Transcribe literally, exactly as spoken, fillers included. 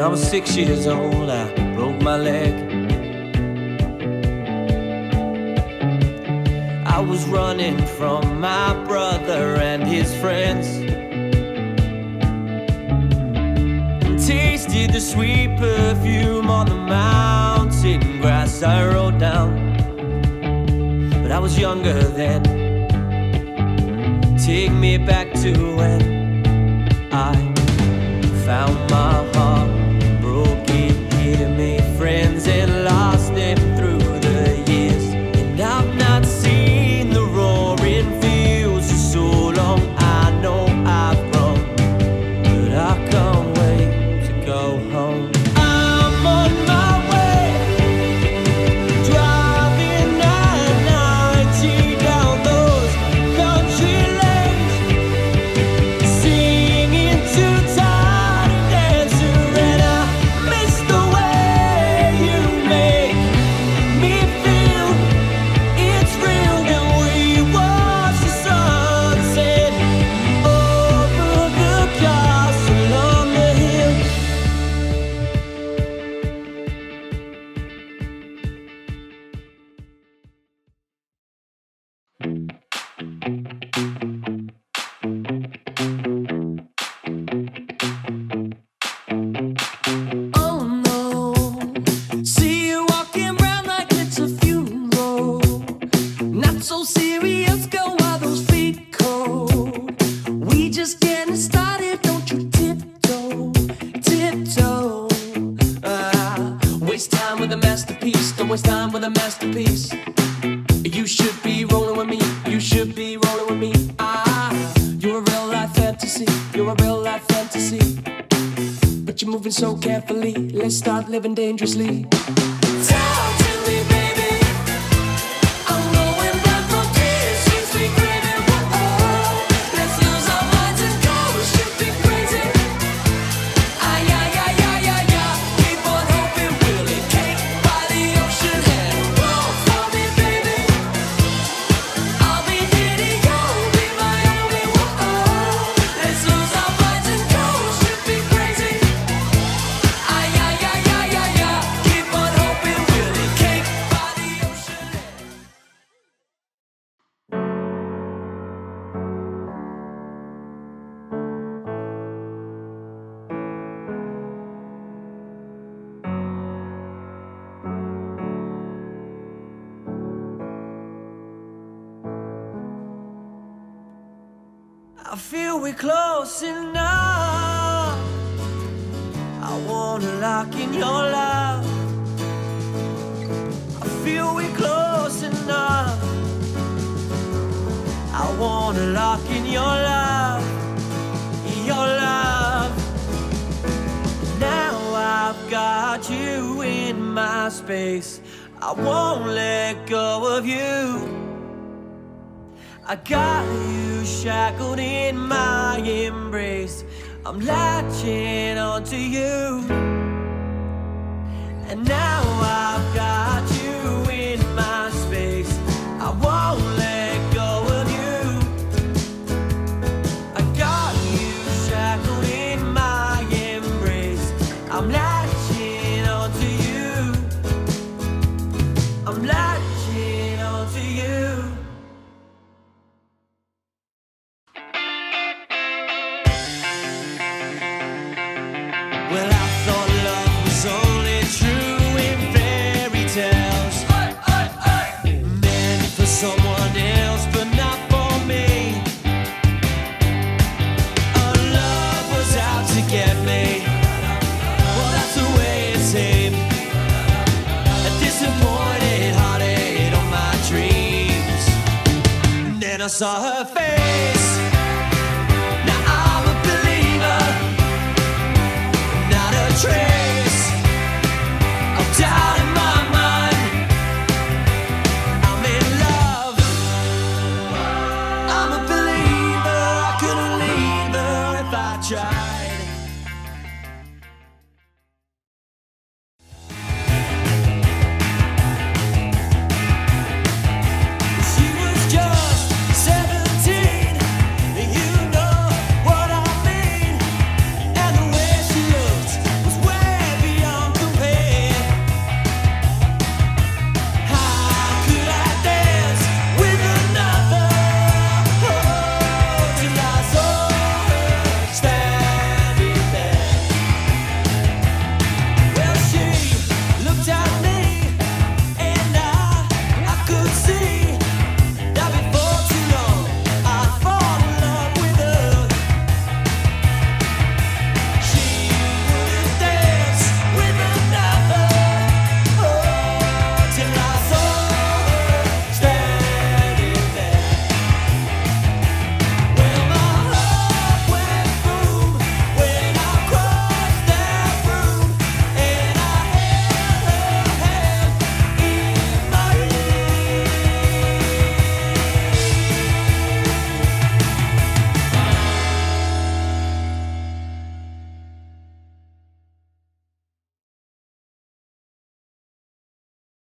When I was six years old, I broke my leg. I was running from my brother and his friends, and tasted the sweet perfume on the mountain grass I rode down. But I was younger then. Take me back to when I found my heart. Living dangerously. I feel we're close enough. I wanna lock in your love. I feel we're close enough. I wanna lock in your love, your love. Now I've got you in my space. I won't let go of you. I got you shackled in my embrace. I'm latching onto you. And now I've got you in my space. I won't let go of you. I got you shackled in my embrace. I'm latching onto you. I'm latching onto you. I saw her face.